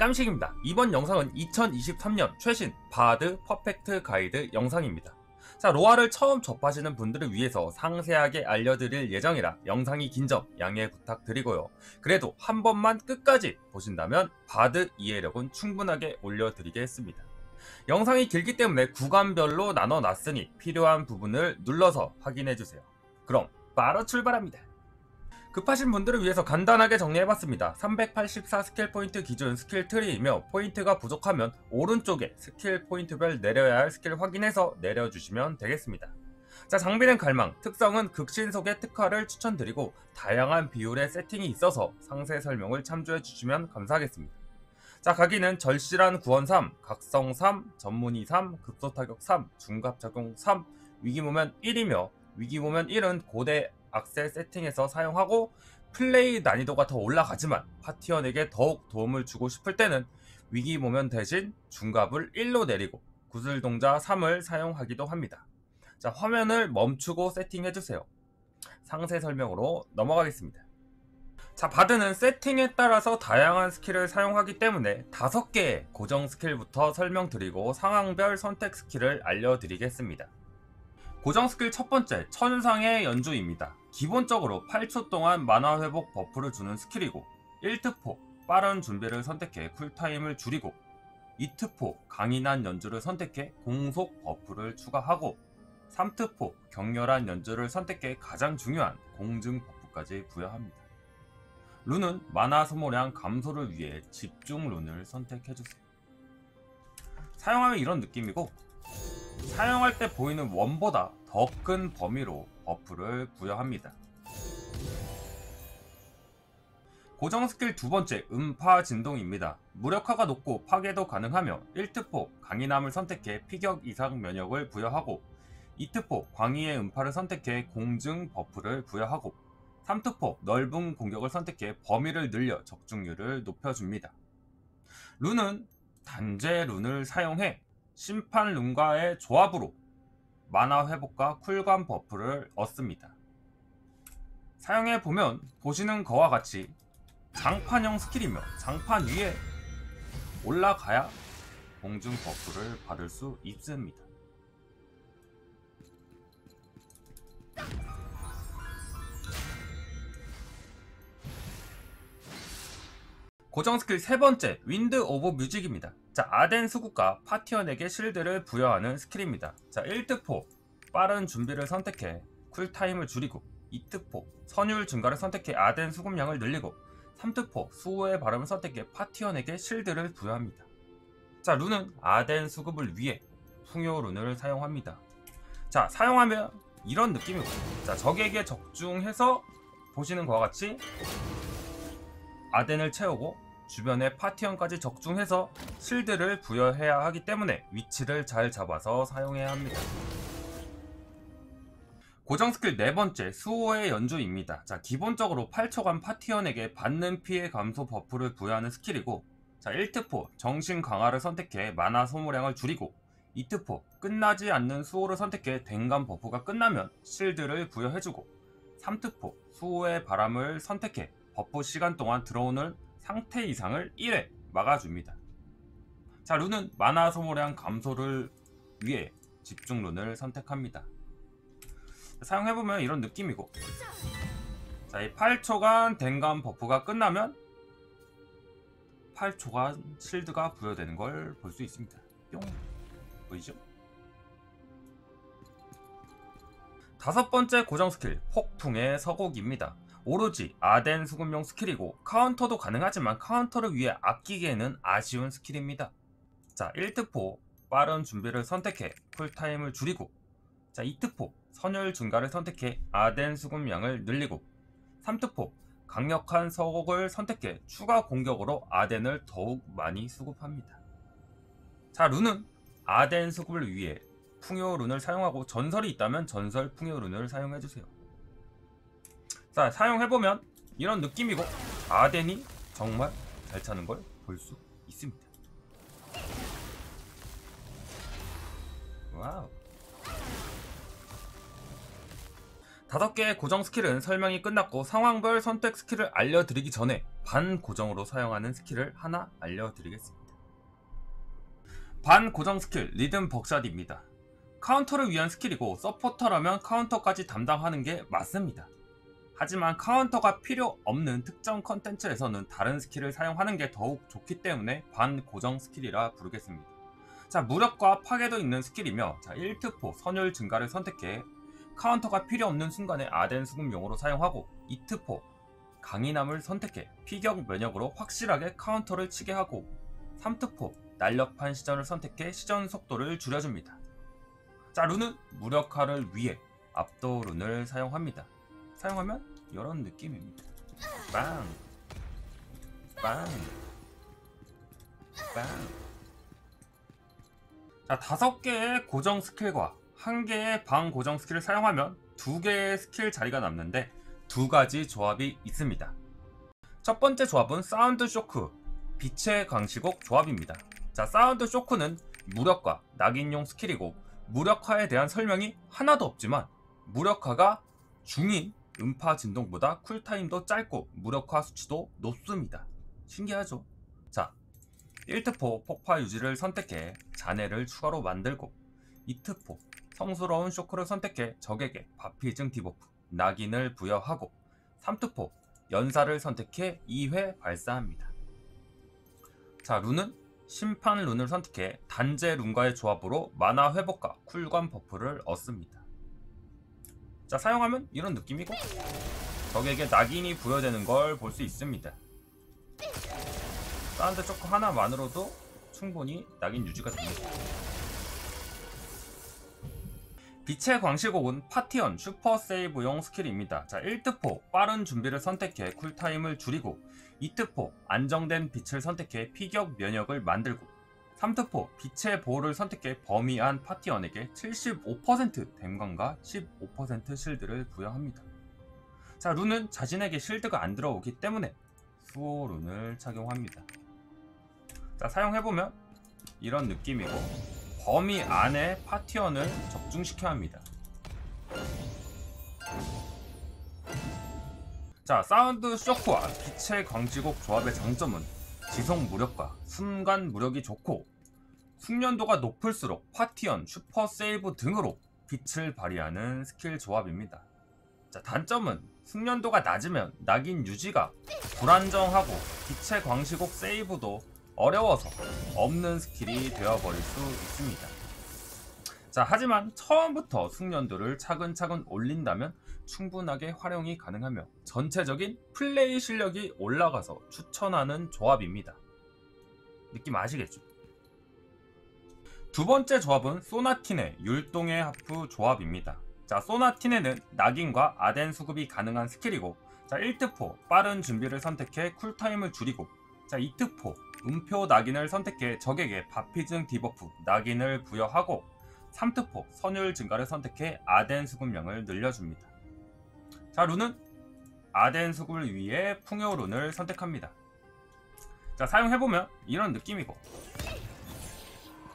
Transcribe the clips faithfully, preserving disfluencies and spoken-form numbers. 깜식입니다. 이번 영상은 이천이십삼 년 최신 바드 퍼펙트 가이드 영상입니다. 자, 로아를 처음 접하시는 분들을 위해서 상세하게 알려드릴 예정이라 영상이 긴 점 양해 부탁드리고요. 그래도 한 번만 끝까지 보신다면 바드 이해력은 충분하게 올려드리겠습니다. 영상이 길기 때문에 구간별로 나눠놨으니 필요한 부분을 눌러서 확인해주세요. 그럼 바로 출발합니다. 급하신 분들을 위해서 간단하게 정리해봤습니다. 삼백팔십사 스킬 포인트 기준 스킬 트리이며 포인트가 부족하면 오른쪽에 스킬 포인트별 내려야 할 스킬 확인해서 내려주시면 되겠습니다. 자, 장비는 갈망, 특성은 극신속의 특화를 추천드리고 다양한 비율의 세팅이 있어서 상세 설명을 참조해주시면 감사하겠습니다. 자, 각인은 절실한 구원 삼, 각성 삼, 전문의 삼, 급소타격 삼, 중갑작용 삼, 위기모면 일이며 위기모면 일은 고대 악세 세팅에서 사용하고 플레이 난이도가 더 올라가지만 파티원에게 더욱 도움을 주고 싶을 때는 위기모면 대신 중갑을 일로 내리고 구슬동자 삼을 사용하기도 합니다. 자, 화면을 멈추고 세팅해주세요. 상세 설명으로 넘어가겠습니다. 자, 바드는 세팅에 따라서 다양한 스킬을 사용하기 때문에 다섯 개의 고정 스킬부터 설명드리고 상황별 선택 스킬을 알려드리겠습니다. 고정 스킬 첫 번째, 천상의 연주입니다. 기본적으로 팔 초 동안 만화 회복 버프를 주는 스킬이고 일 특포, 빠른 준비를 선택해 쿨타임을 줄이고 이 특포, 강인한 연주를 선택해 공속 버프를 추가하고 삼 특포, 격렬한 연주를 선택해 가장 중요한 공증 버프까지 부여합니다. 룬은 만화 소모량 감소를 위해 집중 룬을 선택해주세요. 사용하면 이런 느낌이고 사용할 때 보이는 원보다 더 큰 범위로 버프를 부여합니다. 고정 스킬 두 번째, 음파 진동입니다. 무력화가 높고 파괴도 가능하며 일 특포 강인함을 선택해 피격 이상 면역을 부여하고 이 특포 광의의 음파를 선택해 공증 버프를 부여하고 삼 특포 넓은 공격을 선택해 범위를 늘려 적중률을 높여줍니다. 룬은 단죄 룬을 사용해 심판 룬과의 조합으로 만화 회복과 쿨감 버프를 얻습니다. 사용해보면 보시는 거와 같이 장판형 스킬이며 장판 위에 올라가야 공중 버프를 받을 수 있습니다. 고정 스킬 세 번째, 윈드 오브 뮤직입니다. 자, 아덴 수국과 파티원에게 실드를 부여하는 스킬입니다. 자, 일 특포 빠른 준비를 선택해 쿨타임을 줄이고 이 특포 선율 증가를 선택해 아덴 수급량을 늘리고 삼 특포 수호의 바람을 선택해 파티원에게 실드를 부여합니다. 자, 룬은 아덴 수급을 위해 풍요 룬을 사용합니다. 자, 사용하면 이런 느낌이고 자, 적에게 적중해서 보시는 것과 같이 아덴을 채우고 주변에 파티원까지 적중해서 실드를 부여해야 하기 때문에 위치를 잘 잡아서 사용해야 합니다. 고정 스킬 네 번째, 수호의 연주입니다. 자, 기본적으로 팔 초간 파티원에게 받는 피해 감소 버프를 부여하는 스킬이고 자, 일 특포 정신 강화를 선택해 만화 소모량을 줄이고 이 특포 끝나지 않는 수호를 선택해 댕감 버프가 끝나면 실드를 부여해주고 삼 특포 수호의 바람을 선택해 버프 시간 동안 들어오는 상태 이상을 일 회 막아줍니다. 자, 룬은 만화 소모량 감소를 위해 집중 룬을 선택합니다. 사용해보면 이런 느낌이고 자, 이 팔 초간 댕감 버프가 끝나면 팔 초간 실드가 부여되는 걸 볼 수 있습니다. 뿅! 보이죠? 다섯 번째 고정 스킬, 폭풍의 서곡입니다. 오로지 아덴 수급용 스킬이고 카운터도 가능하지만 카운터를 위해 아끼기에는 아쉬운 스킬입니다. 자, 일 특포 빠른 준비를 선택해 쿨타임을 줄이고 자, 이 특포 선열 증가를 선택해 아덴 수급량을 늘리고 삼 특포 강력한 서곡을 선택해 추가 공격으로 아덴을 더욱 많이 수급합니다. 자, 룬은 아덴 수급을 위해 풍요 룬을 사용하고 전설이 있다면 전설 풍요 룬을 사용해주세요. 자, 사용해보면 이런 느낌이고 아덴이 정말 잘 차는 걸 볼 수 있습니다. 와우. 다섯 개의 고정 스킬은 설명이 끝났고 상황별 선택 스킬을 알려드리기 전에 반고정으로 사용하는 스킬을 하나 알려드리겠습니다. 반고정 스킬 리듬 벅샷입니다. 카운터를 위한 스킬이고 서포터라면 카운터까지 담당하는 게 맞습니다. 하지만 카운터가 필요 없는 특정 컨텐츠에서는 다른 스킬을 사용하는 게 더욱 좋기 때문에 반고정 스킬이라 부르겠습니다. 자, 무력과 파괴도 있는 스킬이며 자, 일 특포 선율 증가를 선택해 카운터가 필요 없는 순간에 아덴 수급용으로 사용하고 이 특포 강인함을 선택해 피격 면역으로 확실하게 카운터를 치게 하고 삼 특포 날렵한 시전을 선택해 시전 속도를 줄여줍니다. 자, 룬은 무력화를 위해 압도 룬을 사용합니다. 사용하면 이런 느낌입니다. 빵! 빵! 빵! 자, 다섯 개의 고정 스킬과 한 개의 방 고정 스킬을 사용하면 두 개의 스킬 자리가 남는데 두 가지 조합이 있습니다. 첫 번째 조합은 사운드 쇼크, 빛의 광시곡 조합입니다. 자, 사운드 쇼크는 무력화, 낙인용 스킬이고 무력화에 대한 설명이 하나도 없지만 무력화가 중인 음파 진동보다 쿨타임도 짧고 무력화 수치도 높습니다. 신기하죠? 자, 일 특포 폭파 유지를 선택해 잔해를 추가로 만들고 이 특포 성스러운 쇼크를 선택해 적에게 바피증 디버프, 낙인을 부여하고 삼 특포 연사를 선택해 이 회 발사합니다. 자, 룬은 심판 룬을 선택해 단죄 룬과의 조합으로 마나 회복과 쿨감 버프를 얻습니다. 자, 사용하면 이런 느낌이고 적에게 낙인이 부여되는 걸 볼 수 있습니다. 사운드 쇼크 하나만으로도 충분히 낙인 유지가 됩니다. 빛의 광시곡은 파티언 슈퍼 세이브용 스킬입니다. 자, 일 특포 빠른 준비를 선택해 쿨타임을 줄이고 이 특포 안정된 빛을 선택해 피격 면역을 만들고 삼 특포 빛의 보호를 선택해 범위한 파티언에게 칠십오 퍼센트 댐감과 십오 퍼센트 실드를 부여합니다. 자, 룬은 자신에게 실드가 안 들어오기 때문에 수호 룬을 착용합니다. 자, 사용해보면 이런 느낌이고 범위 안에 파티언을 적중시켜야 합니다. 자, 사운드 쇼크와 빛의 광시곡 조합의 장점은 지속 무력과 순간 무력이 좋고 숙련도가 높을수록 파티언, 슈퍼 세이브 등으로 빛을 발휘하는 스킬 조합입니다. 자, 단점은 숙련도가 낮으면 낙인 유지가 불안정하고 빛의 광시곡 세이브도 어려워서 없는 스킬이 되어버릴 수 있습니다. 자, 하지만 처음부터 숙련도를 차근차근 올린다면 충분하게 활용이 가능하며 전체적인 플레이 실력이 올라가서 추천하는 조합입니다. 느낌 아시겠죠? 두 번째 조합은 소나티네, 율동의 하프 조합입니다. 자, 소나티네는 낙인과 아덴 수급이 가능한 스킬이고 자, 일 특포 빠른 준비를 선택해 쿨타임을 줄이고 자, 이 특포 음표 낙인을 선택해 적에게 바피증 디버프, 낙인을 부여하고 삼 특포 선율 증가를 선택해 아덴 수급량을 늘려줍니다. 자, 룬은 아덴 수급을 위해 풍요 룬을 선택합니다. 자, 사용해보면 이런 느낌이고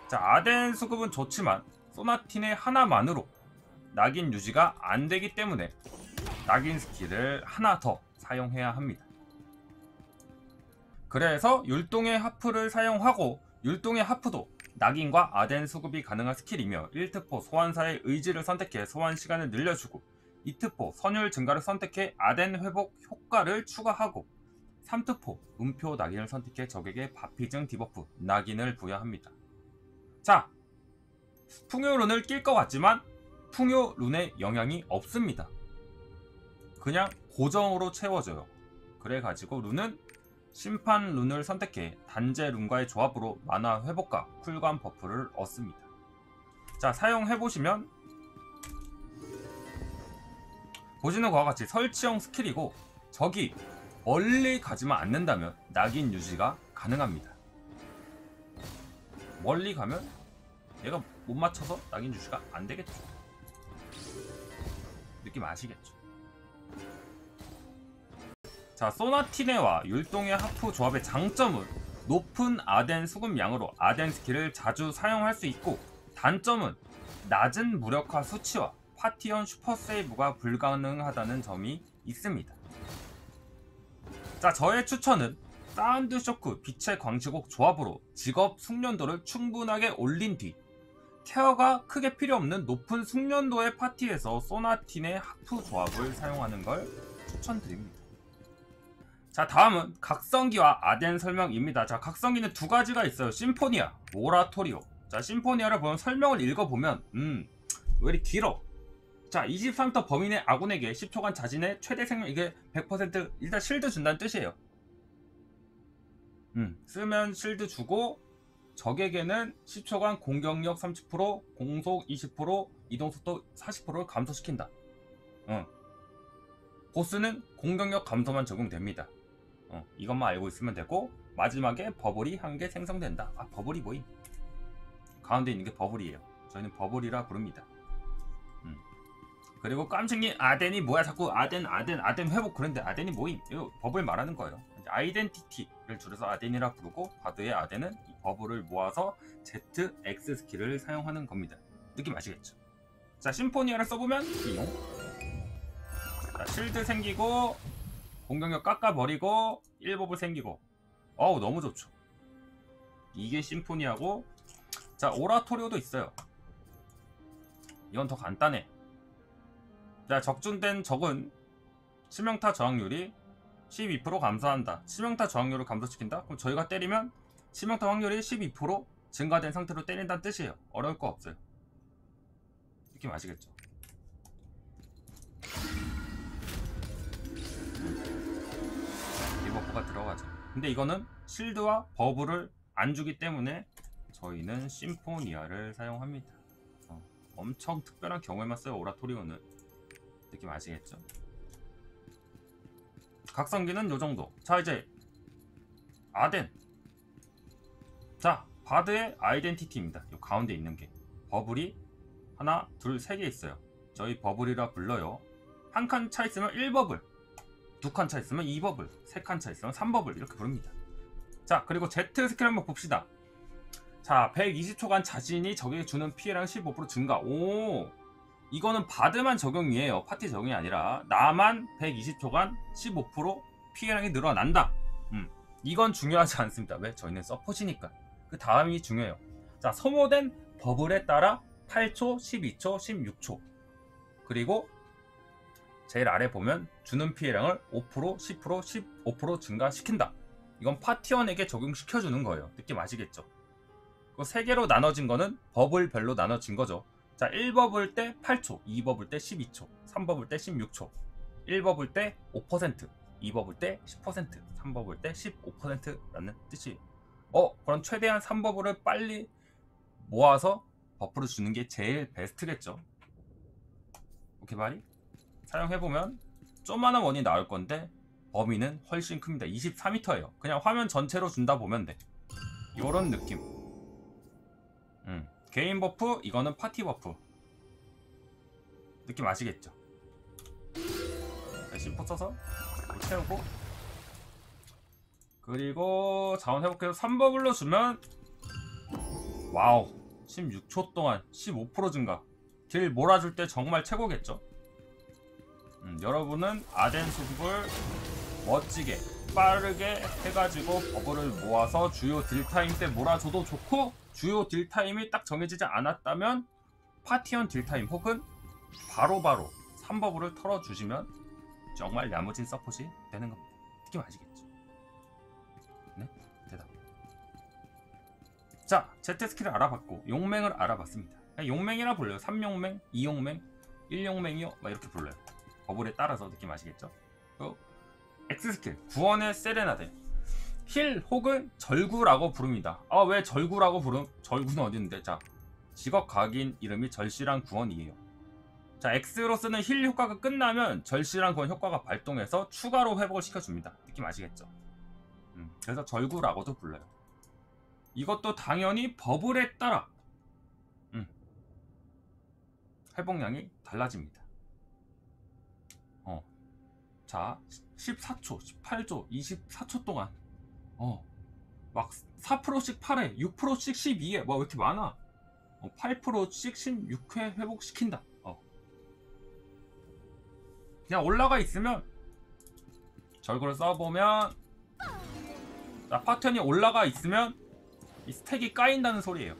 자, 아덴 수급은 좋지만 소나티네 하나만으로 낙인 유지가 안되기 때문에 낙인 스킬을 하나 더 사용해야 합니다. 그래서 율동의 하프를 사용하고 율동의 하프도 낙인과 아덴 수급이 가능한 스킬이며 일 특포 소환사의 의지를 선택해 소환 시간을 늘려주고 이 특포 선율 증가를 선택해 아덴 회복 효과를 추가하고 삼 특포 음표 낙인을 선택해 적에게 바피증 디버프 낙인을 부여합니다. 자, 풍요 룬을 낄 것 같지만 풍요 룬의 영향이 없습니다. 그냥 고정으로 채워져요. 그래가지고 룬은 심판 룬을 선택해 단죄 룬과의 조합으로 마나 회복과 쿨감 버프를 얻습니다. 자, 사용해보시면 보시는 것과 같이 설치형 스킬이고 적이 멀리 가지만 않는다면 낙인 유지가 가능합니다. 멀리 가면 얘가 못 맞춰서 낙인 유지가 안 되겠죠. 느낌 아시겠죠? 자, 소나티네와 율동의 하프 조합의 장점은 높은 아덴 수급량으로 아덴 스킬을 자주 사용할 수 있고 단점은 낮은 무력화 수치와 파티언 슈퍼세이브가 불가능하다는 점이 있습니다. 자, 저의 추천은 사운드 쇼크 빛의 광시곡 조합으로 직업 숙련도를 충분하게 올린 뒤 케어가 크게 필요 없는 높은 숙련도의 파티에서 소나티네 하프 조합을 사용하는 걸 추천드립니다. 자, 다음은 각성기와 아덴 설명입니다. 자, 각성기는 두 가지가 있어요. 심포니아, 오라토리오. 자, 심포니아를 보면 설명을 읽어보면 음, 왜 이리 길어? 자, 이십삼 터 범인의 아군에게 십 초간 자신의 최대 생명, 이게 백 퍼센트 일단 실드 준다는 뜻이에요. 음, 쓰면 실드 주고 적에게는 십 초간 공격력 삼십 퍼센트, 공속 이십 퍼센트, 이동속도 사십 퍼센트를 감소시킨다. 어. 보스는 공격력 감소만 적용됩니다. 어, 이것만 알고 있으면 되고, 마지막에 버블이 한 개 생성된다. 아, 버블이 뭐임? 가운데 있는 게 버블이에요. 저희는 버블이라 부릅니다. 음. 그리고 깜찍이 아덴이 뭐야? 자꾸 아덴, 아덴, 아덴 회복. 그런데 아덴이 뭐임? 이거 버블 말하는 거예요. 아이덴티티를 줄여서 아덴이라 부르고, 바드의 아덴은 이 버블을 모아서 지 엑스 스킬을 사용하는 겁니다. 느낌 아시겠죠? 자, 심포니아를 써보면 비용. 자, 실드 생기고 공격력 깎아버리고 일 버블 생기고, 어우 너무 좋죠. 이게 심포니아고, 자, 오라토리오도 있어요. 이건 더 간단해. 자, 적중된 적은 치명타 저항률이 십이 퍼센트 감소한다. 치명타 저항률을 감소시킨다? 그럼 저희가 때리면 치명타 확률이 십이 퍼센트 증가된 상태로 때린다는 뜻이에요. 어려울 거 없어요. 느낌 아시겠죠? 리버프가 들어가죠. 근데 이거는 실드와 버블을 안 주기 때문에 저희는 심포니아를 사용합니다. 어, 엄청 특별한 경우에만 써요, 오라토리오는. 느낌 아시겠죠? 각성기는 요정도. 자, 이제 아덴. 자, 바드의 아이덴티티입니다. 요 가운데 있는 게 버블이 하나, 둘, 세 개 있어요. 저희 버블이라 불러요. 한 칸 차 있으면 일 버블, 두 칸 차 있으면 이 버블, 세 칸 차 있으면 삼 버블 이렇게 부릅니다. 자, 그리고 Z 스킬 한번 봅시다. 자, 백이십 초간 자신이 적에게 주는 피해량 십오 퍼센트 증가. 오, 이거는 바드만 적용이에요. 파티 적용이 아니라 나만 백이십 초간 십오 퍼센트 피해량이 늘어난다. 음, 이건 중요하지 않습니다. 왜? 저희는 서폿이니까. 그 다음이 중요해요. 자, 소모된 버블에 따라 팔 초, 십이 초, 십육 초. 그리고 제일 아래 보면 주는 피해량을 오 퍼센트, 십 퍼센트, 십오 퍼센트 증가시킨다. 이건 파티원에게 적용시켜주는 거예요. 느낌 아시겠죠? 그 세 개로 나눠진 거는 버블별로 나눠진 거죠. 자, 일 버블 때 팔 초, 이 버블 때 십이 초, 삼 버블 때 십육 초, 일 버블 때 오 퍼센트, 이 버블 때 십 퍼센트, 삼 버블 때 십오 퍼센트라는 뜻이에요. 어? 그럼 최대한 삼 버블을 빨리 모아서 버프를 주는 게 제일 베스트겠죠? 오케이 말이? 사용해보면 조그만한 원이 나올 건데 범위는 훨씬 큽니다. 이십사 미터예요. 그냥 화면 전체로 준다 보면 돼. 요런 느낌. 음. 개인 버프, 이거는 파티 버프. 느낌 아시겠죠? 심포 써서 채우고, 그리고 자원 회복해서 삼 버블로 주면 와우, 십육 초 동안 십오 퍼센트 증가. 딜 몰아줄 때 정말 최고겠죠? 음, 여러분은 아덴 수급을 멋지게 빠르게 해가지고 버블을 모아서 주요 딜타임 때 몰아줘도 좋고, 주요 딜타임이 딱 정해지지 않았다면 파티원 딜타임 혹은 바로바로 삼 버블을 털어주시면 정말 야무진 서폿이 되는 겁니다. 느낌 아시겠죠? 네? 대답. 자, Z 스킬을 알아봤고 용맹을 알아봤습니다. 용맹이라 불러요. 삼 용맹, 이 용맹, 일 용맹이요 막 이렇게 불러요. 버블에 따라서. 느낌 아시겠죠? 또 X 스킬 구원의 세레나데. 힐 혹은 절구라고 부릅니다. 아, 왜 절구라고 부름? 절구는 어딨는데? 자, 직업 각인 이름이 절실한 구원이에요. 자, X로 쓰는 힐 효과가 끝나면 절실한 구원 효과가 발동해서 추가로 회복을 시켜줍니다. 느낌 아시겠죠? 음, 그래서 절구라고도 불러요. 이것도 당연히 버블에 따라 음, 회복량이 달라집니다. 어, 자, 십사 초, 십팔 초, 이십사 초 동안 어, 막 사 퍼센트씩 팔 회, 육 퍼센트씩 십이 회, 뭐 왜 이렇게 많아? 어, 팔 퍼센트씩 십육 회 회복시킨다. 어. 그냥 올라가 있으면 절구를 써보면 자, 파편이 올라가 있으면 이 스택이 까인다는 소리예요.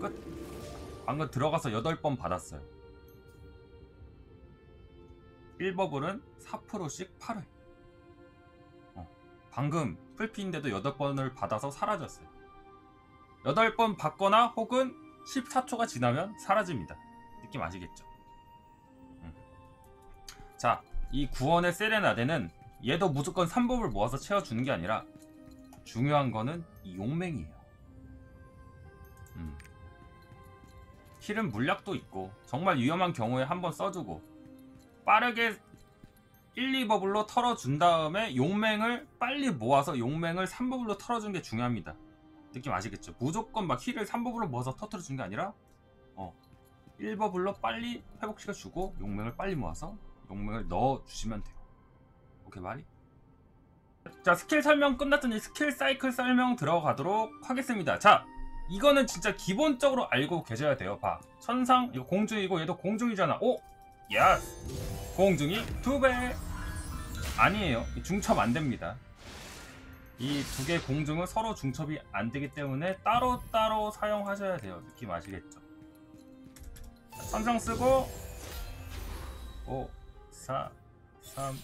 끝. 방금 들어가서 여덟 번 받았어요. 일 버블은 사 퍼센트씩 팔 회. 어, 방금 풀피인데도 여덟 번을 받아서 사라졌어요. 여덟 번 받거나 혹은 십사 초가 지나면 사라집니다. 느낌 아시겠죠? 음. 자, 이 구원의 세레나데는 얘도 무조건 삼 법을 모아서 채워주는 게 아니라 중요한 거는 이 용맹이에요. 음. 힐은 물약도 있고 정말 위험한 경우에 한번 써주고 빠르게 일, 이 버블로 털어준 다음에 용맹을 빨리 모아서 용맹을 삼 버블로 털어주는 게 중요합니다. 느낌 아시겠죠? 무조건 막 힐을 삼 버블로 모아서 터트려준 게 아니라 어, 일 버블로 빨리 회복시켜주고 용맹을 빨리 모아서 용맹을 넣어주시면 돼요. 오케이 말이? 자, 스킬 설명 끝났더니 스킬 사이클 설명 들어가도록 하겠습니다. 자, 이거는 진짜 기본적으로 알고 계셔야 돼요. 봐, 천상 이거 공중이고 얘도 공중이잖아. 오! 예스! 공중이 두 배! 아니에요. 중첩 안됩니다. 이 두 개의 공중은 서로 중첩이 안되기 때문에 따로따로 사용하셔야 돼요. 느낌 아시겠죠? 천상 쓰고 오, 사, 삼,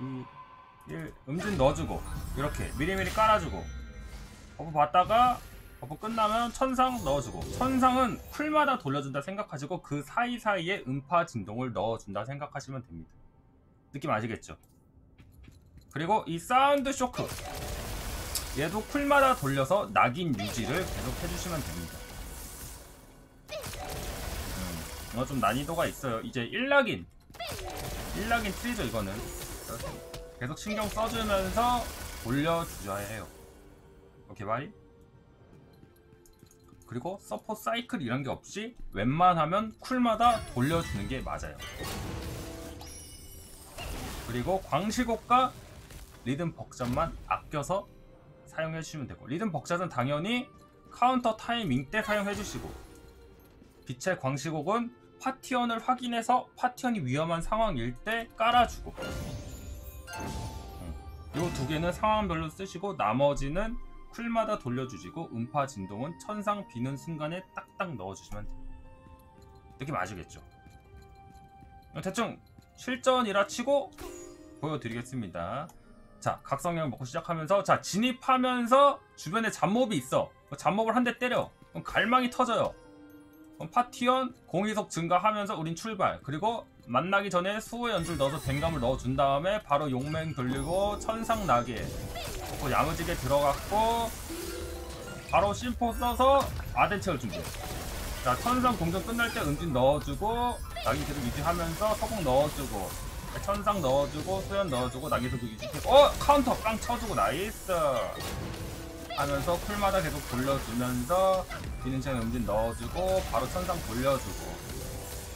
이, 일 음진 넣어주고 이렇게 미리미리 깔아주고 버프 받다가 버프 끝나면 천상 넣어주고 천상은 쿨마다 돌려준다 생각하시고 그 사이사이에 음파 진동을 넣어준다 생각하시면 됩니다. 느낌 아시겠죠? 그리고 이 사운드 쇼크 얘도 쿨마다 돌려서 낙인 유지를 계속 해주시면 됩니다. 음, 이거 좀 난이도가 있어요. 이제 일 낙인 일 낙인 틀리죠. 이거는 계속 신경 써주면서 돌려주셔야 해요. 오케이 바이? 그리고 서포 사이클 이런 게 없이 웬만하면 쿨마다 돌려주는 게 맞아요. 그리고 광시곡과 리듬 벅샷만 아껴서 사용해주시면 되고 리듬 벅샷은 당연히 카운터 타이밍 때 사용해주시고 빛의 광시곡은 파티언을 확인해서 파티언이 위험한 상황일 때 깔아주고 이 두 개는 상황별로 쓰시고 나머지는 쿨마다 돌려주시고 음파 진동은 천상 비는 순간에 딱딱 넣어주시면 돼요. 느낌 아시겠죠? 대충 실전이라 치고 보여드리겠습니다. 자, 각성형 먹고 시작하면서 자 진입하면서 주변에 잡몹이 있어. 잡몹을 한 대 때려. 그럼 갈망이 터져요. 그럼 파티언 공이속 증가하면서 우린 출발. 그리고 만나기 전에 수호의 연주를 넣어서 댕감을 넣어준 다음에 바로 용맹 돌리고 천상 나게 야무지게 들어갔고 바로 심포 써서 아덴 채울 준비. 자, 천상 공격 끝날 때 음진 넣어주고 낙인수를 유지하면서 서공 넣어주고 천상 넣어주고 소연 넣어주고 낙인수도 유지해. 어! 카운터 빵 쳐주고 나이스 하면서 쿨마다 계속 돌려주면서 비는 시간에 음진 넣어주고 바로 천상 돌려주고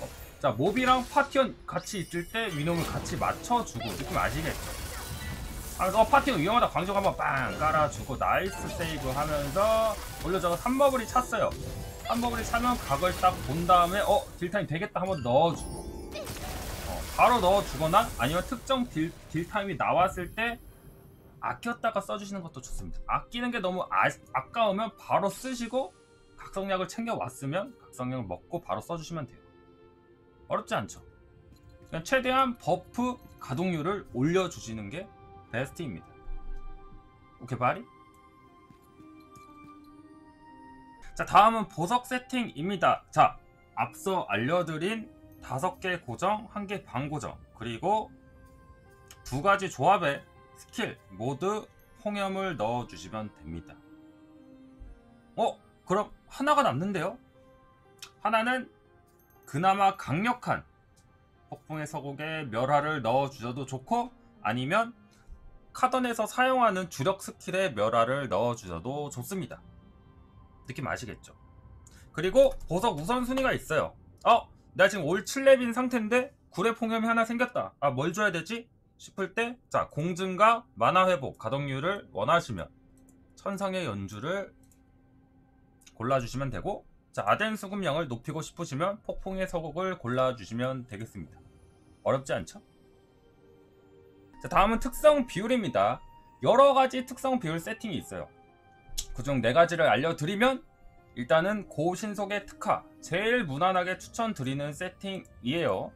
어? 자, 몹이랑 파티언 같이 있을 때 위놈을 같이 맞춰주고 느낌 아시겠죠? 하면서 어, 파티언 위험하다 광적 한번 빵 깔아주고 나이스 세이브 하면서 올려줘서 삼 버블이 찼어요. 삼 버블이 차면 각을 딱 본 다음에 어? 딜타임 되겠다 한번 넣어주고 어, 바로 넣어주거나 아니면 특정 딜, 딜타임이 나왔을 때 아꼈다가 써주시는 것도 좋습니다. 아끼는 게 너무 아, 아까우면 바로 쓰시고 각성약을 챙겨왔으면 각성약을 먹고 바로 써주시면 돼요. 어렵지 않죠? 그냥 최대한 버프 가동률을 올려주시는 게 베스트입니다. 오케이 바리? 자, 다음은 보석 세팅입니다. 자, 앞서 알려드린 다섯 개 고정, 한 개 반고정 그리고 두 가지 조합의 스킬 모두 홍염을 넣어주시면 됩니다. 어? 그럼 하나가 남는데요? 하나는 그나마 강력한 폭풍의 서곡의 멸화를 넣어주셔도 좋고 아니면 카던에서 사용하는 주력 스킬의 멸화를 넣어주셔도 좋습니다. 느낌 아시겠죠? 그리고 보석 우선순위가 있어요. 어? 내가 지금 올 칠 렙인 상태인데 구 렙 홍염이 하나 생겼다. 아, 뭘 줘야 되지? 싶을 때 자, 공증과 만화 회복, 가동률을 원하시면 천상의 연주를 골라주시면 되고 자, 아덴 수급량을 높이고 싶으시면 폭풍의 서곡을 골라주시면 되겠습니다. 어렵지 않죠? 자, 다음은 특성 비율입니다. 여러가지 특성 비율 세팅이 있어요. 그중 네가지를 알려드리면 일단은 고신속의 특화, 제일 무난하게 추천드리는 세팅이에요.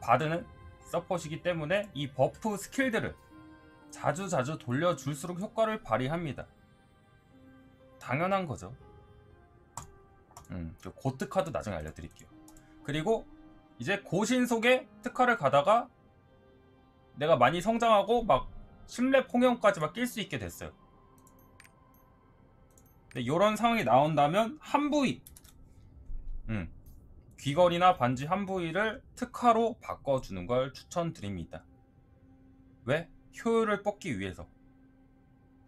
바드는 서폿이기 때문에 이 버프 스킬들을 자주자주 돌려줄수록 효과를 발휘합니다. 당연한 거죠. 음, 고특화도 나중에 알려드릴게요. 그리고 이제 고신속의 특화를 가다가 내가 많이 성장하고 막 십렙 홍영까지 막 낄 수 있게 됐어요. 근데 이런 상황이 나온다면 한 부위, 음, 귀걸이나 반지 한 부위를 특화로 바꿔주는 걸 추천드립니다. 왜? 효율을 뽑기 위해서.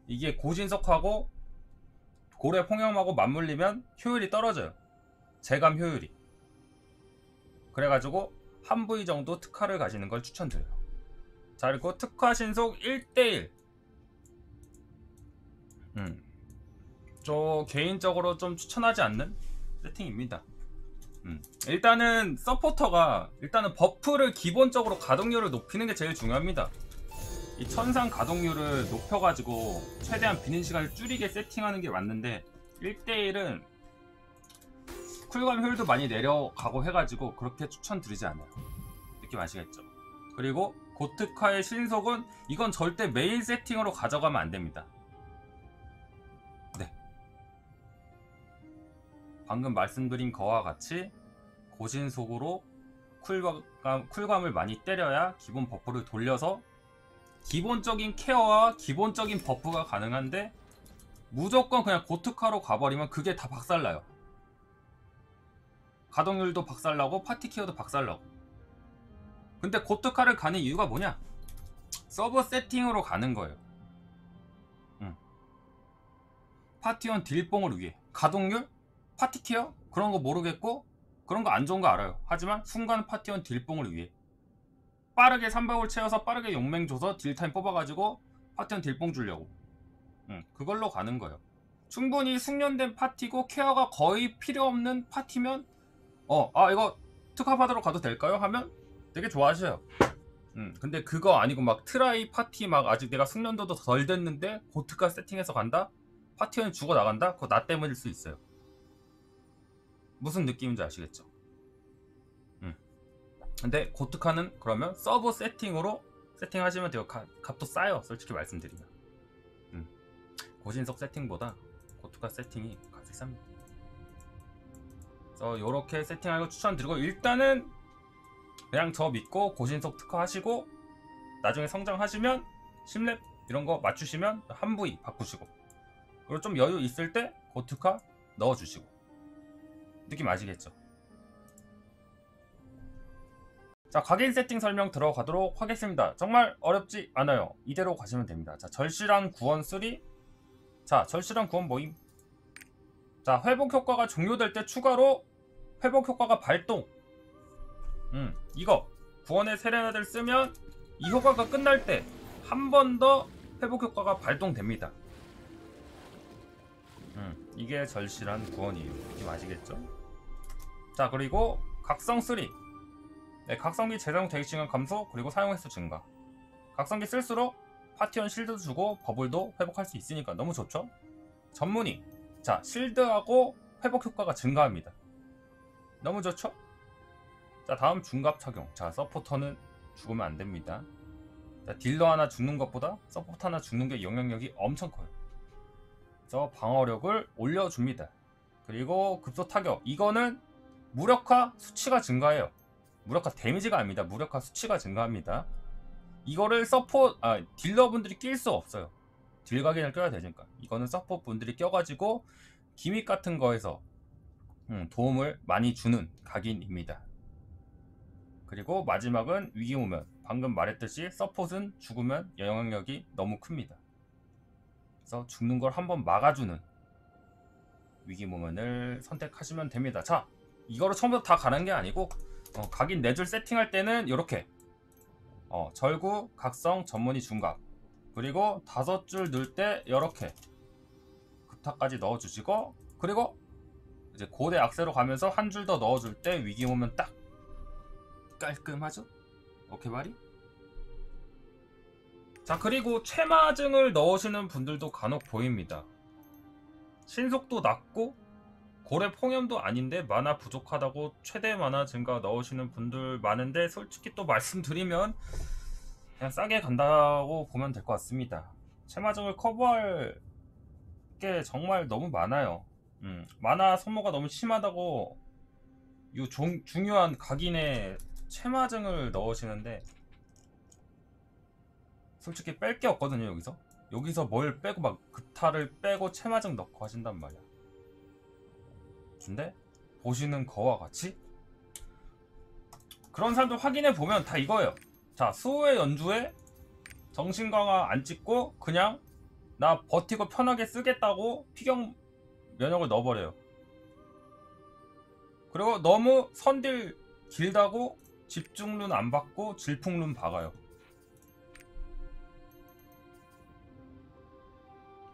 이게 고신속하고 고래 폭염하고 맞물리면 효율이 떨어져요. 재감 효율이. 그래가지고 한 부위 정도 특화를 가지는 걸 추천드려요. 자, 그리고 특화 신속 일 대 일. 음, 저 개인적으로 좀 추천하지 않는 세팅입니다. 음, 일단은 서포터가 일단은 버프를 기본적으로 가동률을 높이는 게 제일 중요합니다. 이 천상 가동률을 높여가지고 최대한 비는 시간을 줄이게 세팅하는 게 맞는데, 일 대 일은 쿨감 효율도 많이 내려가고 해가지고 그렇게 추천드리지 않아요. 느낌 아시겠죠? 그리고 고특화의 신속은 이건 절대 메인 세팅으로 가져가면 안 됩니다. 네, 방금 말씀드린 거와 같이 고신속으로 쿨감, 쿨감을 많이 때려야 기본 버프를 돌려서 기본적인 케어와 기본적인 버프가 가능한데, 무조건 그냥 고특화로 가버리면 그게 다 박살나요. 가동률도 박살나고 파티 케어도 박살나고. 근데 고특화를 가는 이유가 뭐냐? 서브 세팅으로 가는 거예요. 응. 파티원 딜뽕을 위해. 가동률? 파티 케어? 그런 거 모르겠고 그런 거 안 좋은 거 알아요. 하지만 순간 파티원 딜뽕을 위해 빠르게 삼박을 채워서 빠르게 용맹 줘서 딜타임 뽑아가지고 파티원 딜뽕 주려고. 응, 그걸로 가는 거예요. 충분히 숙련된 파티고 케어가 거의 필요 없는 파티면 어, 아 이거 특화 받으러 가도 될까요? 하면 되게 좋아하셔요. 음, 근데 그거 아니고 막 트라이 파티 막 아직 내가 숙련도도 덜 됐는데 고특화 세팅해서 간다? 파티원이 죽어나간다? 그거 나 때문일 수 있어요. 무슨 느낌인지 아시겠죠? 음. 근데 고특화는 그러면 서브 세팅으로 세팅하시면 돼요. 가, 값도 싸요. 솔직히 말씀드리면. 음. 고신속 세팅보다 고특화 세팅이 값이 쌉니다. 그래서 요렇게 세팅하는 거 추천드리고, 일단은 그냥 저 믿고 고신속 특화하시고 나중에 성장하시면 십렙 이런거 맞추시면 한 부위 바꾸시고, 그리고 좀 여유 있을 때 고특화 넣어주시고. 느낌 아시겠죠? 자, 각인 세팅 설명 들어가도록 하겠습니다. 정말 어렵지 않아요. 이대로 가시면 됩니다. 자, 절실한 구원 삼. 자, 절실한 구원 모임. 자, 회복 효과가 종료될 때 추가로 회복 효과가 발동. 음, 이거 구원의 세레나데를 쓰면 이 효과가 끝날 때 한 번 더 회복 효과가 발동됩니다. 음, 이게 절실한 구원이에요. 느낌 아시겠죠? 자, 그리고 각성 삼. 네, 각성기 재사용 대기 시간 감소, 그리고 사용 횟수 증가. 각성기 쓸수록 파티원 실드도 주고 버블도 회복할 수 있으니까 너무 좋죠? 전문의. 자, 실드하고 회복 효과가 증가합니다. 너무 좋죠? 자, 다음 중갑작용. 자, 서포터는 죽으면 안됩니다. 자, 딜러 하나 죽는 것보다 서포터 하나 죽는 게 영향력이 엄청 커요. 그래서 방어력을 올려줍니다. 그리고 급소타격. 이거는 무력화 수치가 증가해요. 무력화 데미지가 아닙니다. 무력화 수치가 증가합니다. 이거를 서포, 아, 딜러분들이 낄 수 없어요. 딜각인을 껴야 되니까. 이거는 서포분들이 껴가지고 기믹 같은 거에서 음, 도움을 많이 주는 각인입니다. 그리고 마지막은 위기모면. 방금 말했듯이 서폿은 죽으면 영향력이 너무 큽니다. 그래서 죽는 걸 한번 막아주는 위기모면을 선택하시면 됩니다. 자, 이거를 처음부터 다 가는 게 아니고 어, 각인 네 줄 세팅할 때는 이렇게 어, 절구, 각성, 전문의, 중각. 그리고 다섯 줄 넣을 때 이렇게 급타까지 넣어주시고, 그리고 이제 고대 악세로 가면서 한 줄 더 넣어줄 때 위기모면 딱 깔끔하죠? 어깨발이? 자, 그리고 최마증을 넣으시는 분들도 간혹 보입니다. 신속도 낮고 고래 폭염도 아닌데 만화 부족하다고 최대 만화 증가 넣으시는 분들 많은데, 솔직히 또 말씀드리면 그냥 싸게 간다고 보면 될 것 같습니다. 최마증을 커버할 게 정말 너무 많아요. 음, 만화 소모가 너무 심하다고 이 종, 중요한 각인에 최마증을 넣으시는데 솔직히 뺄 게 없거든요. 여기서 여기서 뭘 빼고 막 급타를 빼고 체마증 넣고 하신단 말이야. 근데 보시는 거와 같이 그런 사람들 확인해보면 다 이거예요. 자, 수호의 연주에 정신강화 안 찍고 그냥 나 버티고 편하게 쓰겠다고 피경 면역을 넣어버려요. 그리고 너무 선딜 길다고 집중 룬 안 받고 질풍 룬 박아요.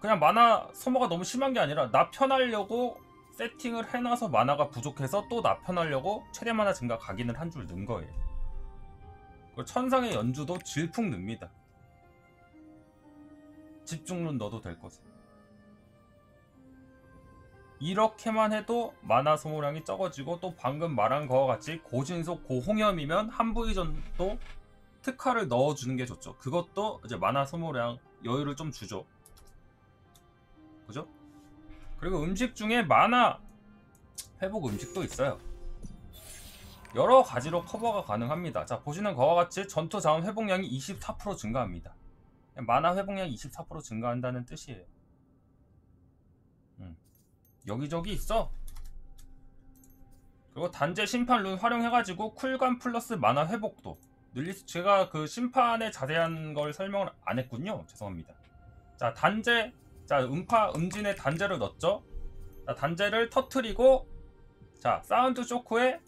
그냥 만화 소모가 너무 심한 게 아니라 나 편하려고 세팅을 해놔서 만화가 부족해서 또 나 편하려고 최대 만화 증가 각인을 한 줄 넣은 거예요. 그리고 천상의 연주도 질풍 넣습니다. 집중 룬 넣어도 될 것을. 이렇게만 해도 만화 소모량이 적어지고, 또 방금 말한 거와 같이 고신속 고홍염이면 한부위전도 특화를 넣어주는 게 좋죠. 그것도 이제 만화 소모량 여유를 좀 주죠. 그죠? 그리고 음식 중에 만화 회복 음식도 있어요. 여러 가지로 커버가 가능합니다. 자, 보시는 거와 같이 전투 자원 회복량이 이십사 퍼센트 증가합니다. 만화 회복량이 이십사 퍼센트 증가한다는 뜻이에요. 음. 여기저기 있어. 그리고 단죄 심판 룬 활용해가지고 쿨감 플러스 만화 회복도 늘릴 수. 제가 그 심판에 자세한 걸 설명을 안 했군요. 죄송합니다. 자, 단죄. 자, 음파, 음진에 단죄를 넣었죠. 자, 단죄를 터트리고, 자, 사운드 쇼크에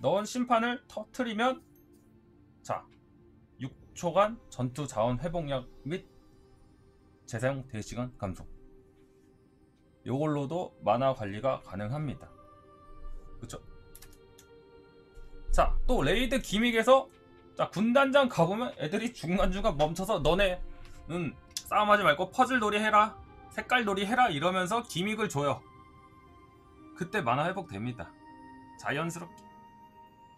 넣은 심판을 터트리면, 자, 육 초간 전투 자원 회복량 및 재사용 대시간 감소. 요걸로도 만화 관리가 가능합니다. 그쵸? 자, 또 레이드 기믹에서, 자, 군단장 가보면 애들이 중간중간 멈춰서 너네는 싸움하지 말고 퍼즐놀이 해라, 색깔놀이 해라 이러면서 기믹을 줘요. 그때 만화 회복됩니다. 자연스럽게.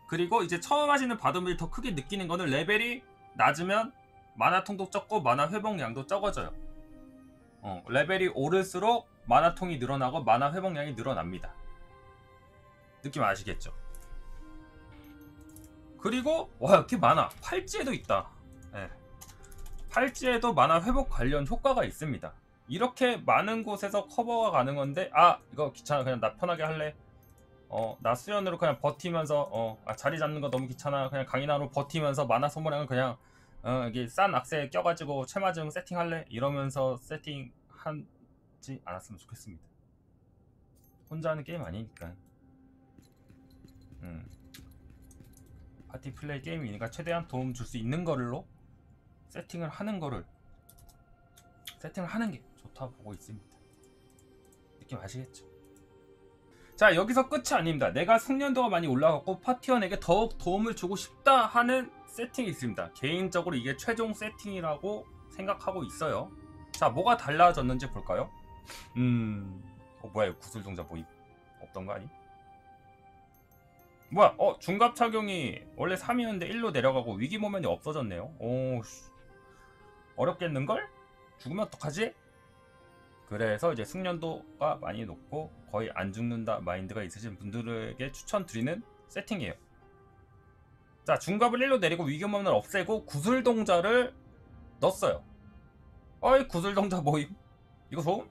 그리고 이제 처음 하시는 바드분들이 더 크게 느끼는 거는 레벨이 낮으면 만화통도 적고 만화 회복량도 적어져요. 어, 레벨이 오를수록 만화통이 늘어나고 만화 회복량이 늘어납니다. 느낌 아시겠죠? 그리고 와, 이렇게 많아. 팔찌에도 있다. 네. 팔찌에도 만화 회복 관련 효과가 있습니다. 이렇게 많은 곳에서 커버가 가는 건데, 아 이거 귀찮아, 그냥 나 편하게 할래. 어, 나 수연으로 그냥 버티면서 어, 아, 자리 잡는 거 너무 귀찮아, 그냥 강인하로 버티면서 만화 소모량을 그냥 어, 이게 싼 악세에 껴가지고 체마증 세팅할래 이러면서 세팅하지 않았으면 좋겠습니다. 혼자 하는 게임 아니니까. 음. 파티 플레이 게임이니까 최대한 도움 줄 수 있는 걸로 세팅을 하는 거를 세팅을 하는 게 좋다고 보고 있습니다. 느낌 아시겠죠? 자, 여기서 끝이 아닙니다. 내가 숙련도가 많이 올라갔고 파티원에게 더욱 도움을 주고 싶다 하는 세팅이 있습니다. 개인적으로 이게 최종 세팅이라고 생각하고 있어요. 자, 뭐가 달라졌는지 볼까요? 음... 어, 뭐야 이거 구슬동자 모임 없던 거 아니? 뭐야, 어, 중갑작용이 원래 삼이었는데 일로 내려가고 위기모면이 없어졌네요. 오, 어렵겠는걸? 죽으면 어떡하지? 그래서 이제 숙련도가 많이 높고 거의 안 죽는다 마인드가 있으신 분들에게 추천드리는 세팅이에요. 자, 중갑을 일로 내리고 위기모면을 없애고 구슬동자를 넣었어요. 어이, 구슬동자 모임 이거 소음?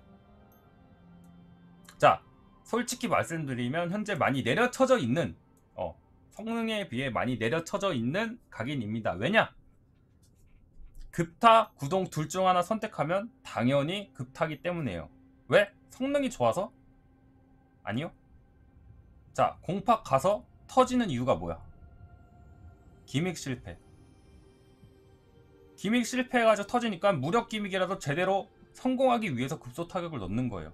자, 솔직히 말씀드리면 현재 많이 내려쳐져 있는, 어, 성능에 비해 많이 내려쳐져 있는 각인입니다. 왜냐? 급타, 구동 둘 중 하나 선택하면 당연히 급타기 때문이에요. 왜? 성능이 좋아서? 아니요. 자, 공팍 가서 터지는 이유가 뭐야? 기믹 실패. 기믹 실패해가지고 터지니까 무력 기믹이라도 제대로 성공하기 위해서 급소타격을 넣는 거예요.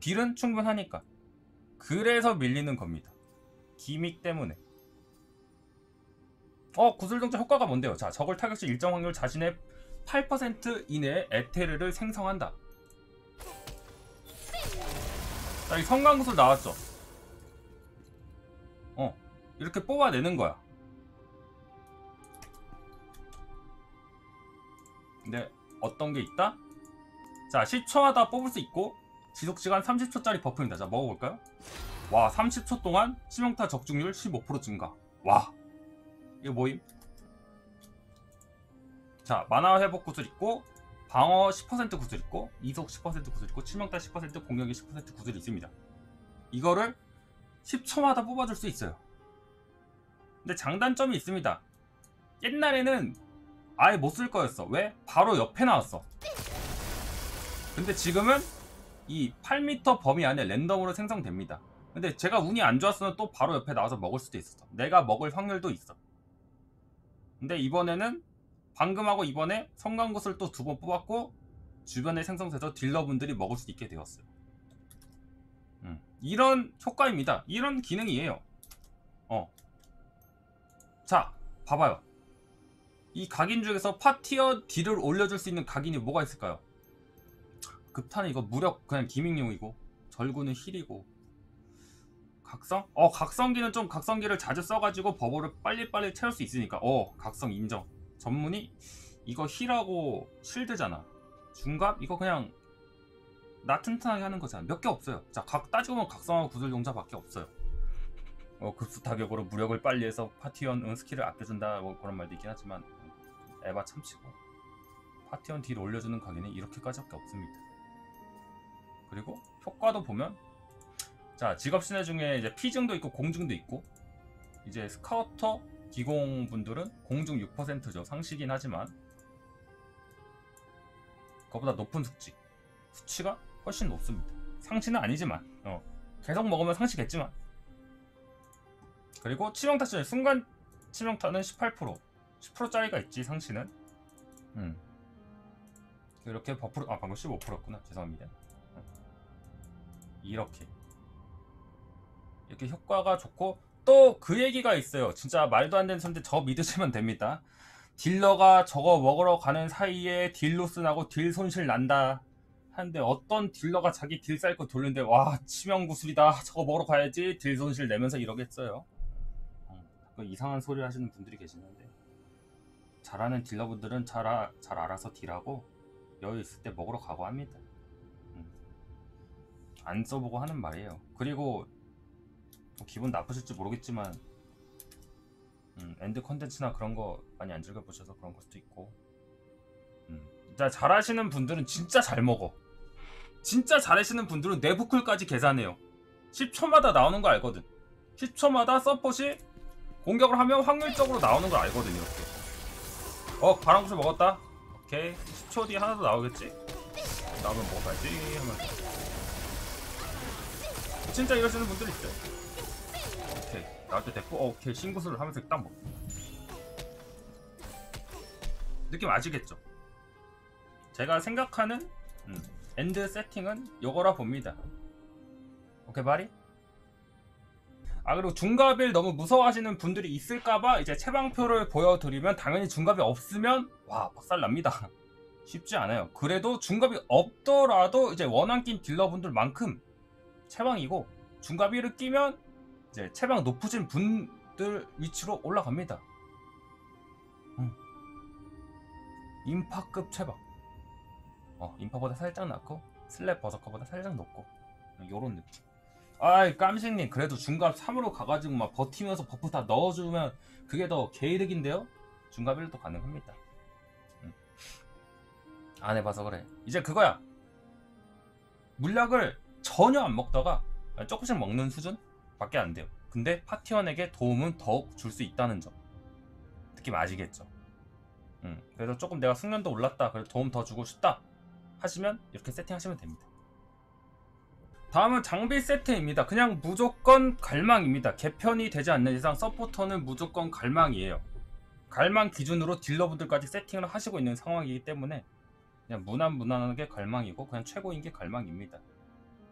딜은 충분하니까. 그래서 밀리는 겁니다. 기믹 때문에. 어, 구슬동자 효과가 뭔데요? 자, 적을 타격시 일정 확률 자신의 팔 퍼센트 이내에 에테르를 생성한다. 자, 이 성광구슬 나왔죠? 어, 이렇게 뽑아내는 거야. 근데 어떤 게 있다? 자, 십 초마다 뽑을 수 있고 지속시간 삼십 초짜리 버프입니다. 자, 먹어볼까요? 와, 삼십 초 동안 치명타 적중률 십오 퍼센트 증가. 와, 이거 뭐임? 자, 만화 회복 구슬 있고 방어 십 퍼센트 구슬 있고 이속 십 퍼센트 구슬 있고 치명타 십 퍼센트 공격이 십 퍼센트 구슬이 있습니다. 이거를 십 초마다 뽑아줄 수 있어요. 근데 장단점이 있습니다. 옛날에는 아예 못 쓸 거였어. 왜? 바로 옆에 나왔어. 근데 지금은 이 팔 미터 범위 안에 랜덤으로 생성됩니다. 근데 제가 운이 안 좋았으면 또 바로 옆에 나와서 먹을 수도 있었어. 내가 먹을 확률도 있어. 근데 이번에는 방금하고 이번에 성광구슬 또 두 번 뽑았고 주변에 생성돼서 딜러분들이 먹을 수 있게 되었어요. 음, 이런 효과입니다. 이런 기능이에요. 어. 자, 봐봐요. 이 각인 중에서 파티어 딜을 올려줄 수 있는 각인이 뭐가 있을까요? 급탄은 이거 무력 그냥 기믹용이고 절구는 힐이고 각성? 어, 각성기는 좀 각성기를 자주 써가지고 버블을 빨리빨리 채울 수 있으니까 어, 각성 인정. 전문이? 이거 힐하고 실드잖아. 중갑? 이거 그냥 나 튼튼하게 하는 거잖아. 몇 개 없어요. 자, 각 따지고 보면 각성하고 구슬동자밖에 없어요. 어, 급소타격으로 무력을 빨리 해서 파티원 응, 스킬을 아껴준다 뭐 그런 말도 있긴 하지만 에바 참치고 파티원 딜 올려주는 각인은 이렇게까지 밖에 없습니다. 그리고 효과도 보면 자, 직업 신의 중에 이제 피증도 있고 공증도 있고 이제 스카우터 기공분들은 공중 육 퍼센트죠. 상시긴 하지만 그거보다 높은 수치 수치가 훨씬 높습니다. 상치는 아니지만 어, 계속 먹으면 상치겠지만. 그리고 치명타 시절 순간 치명타는 십팔 퍼센트 십 퍼센트짜리가 있지 상치는. 음. 이렇게 버프로 아 방금 십오 퍼센트였구나 죄송합니다. 이렇게 이렇게 효과가 좋고 또 그 얘기가 있어요. 진짜 말도 안 되는 소리인데 저 믿으시면 됩니다. 딜러가 저거 먹으러 가는 사이에 딜로스 나고 딜 손실 난다 하는데 어떤 딜러가 자기 딜 쌓고 돌리는데 와 치명구슬이다 저거 먹으러 가야지 딜 손실 내면서 이러겠어요. 어, 이상한 소리를 하시는 분들이 계시는데 잘하는 딜러분들은 잘, 아, 잘 알아서 딜하고 여유 있을 때 먹으러 가고 합니다. 음. 안 써보고 하는 말이에요. 그리고 기분 나쁘실지 모르겠지만 음, 엔드 컨텐츠나 그런 거 많이 안 즐겨보셔서 그런 걸 수도 있고 음. 자, 잘하시는 분들은 진짜 잘 먹어. 진짜 잘하시는 분들은 내부클까지 계산해요. 십 초마다 나오는 거 알거든. 십 초마다 서폿이 공격을 하면 확률적으로 나오는 걸 알거든. 이렇게 어, 바람구슬 먹었다. 오케이, 십 초 뒤에 하나 더 나오겠지? 나오면 먹어봐야지 하면서 진짜 이러시는 분들 있어요. 오케이, 나올 때 됐고, 어, 오케이, 신구슬을 하면서 딱 먹고. 느낌 아시겠죠? 제가 생각하는 음, 엔드 세팅은 요거라 봅니다. 오케이, 바리? 아, 그리고 중갑을 너무 무서워하시는 분들이 있을까봐 이제 체방표를 보여드리면 당연히 중갑이 없으면 와, 박살납니다. 쉽지 않아요. 그래도 중갑이 없더라도 이제 원한 낀 딜러분들만큼 체방이고 중갑이를 끼면 이제 체방 높으신 분들 위치로 올라갑니다. 음. 인파급 체방. 어, 인파보다 살짝 낮고 슬랩 버서커보다 살짝 높고 요런 느낌. 아이, 깜식님 그래도 중갑 삼으로 가가지고 막 버티면서 버프 다 넣어주면 그게 더 개이득인데요? 중갑 일도 가능합니다. 음. 안 해봐서 그래. 이제 그거야. 물약을 전혀 안 먹다가 조금씩 먹는 수준? 밖에 안 돼요. 근데 파티원에게 도움은 더욱 줄 수 있다는 점. 느낌 아시겠죠? 음, 그래서 조금 내가 숙련도 올랐다. 그래서 도움 더 주고 싶다 하시면 이렇게 세팅하시면 됩니다. 다음은 장비 세트입니다. 그냥 무조건 갈망입니다. 개편이 되지 않는 이상 서포터는 무조건 갈망이에요. 갈망 기준으로 딜러분들까지 세팅을 하시고 있는 상황이기 때문에 그냥 무난무난하게 갈망이고 그냥 최고인 게 갈망입니다.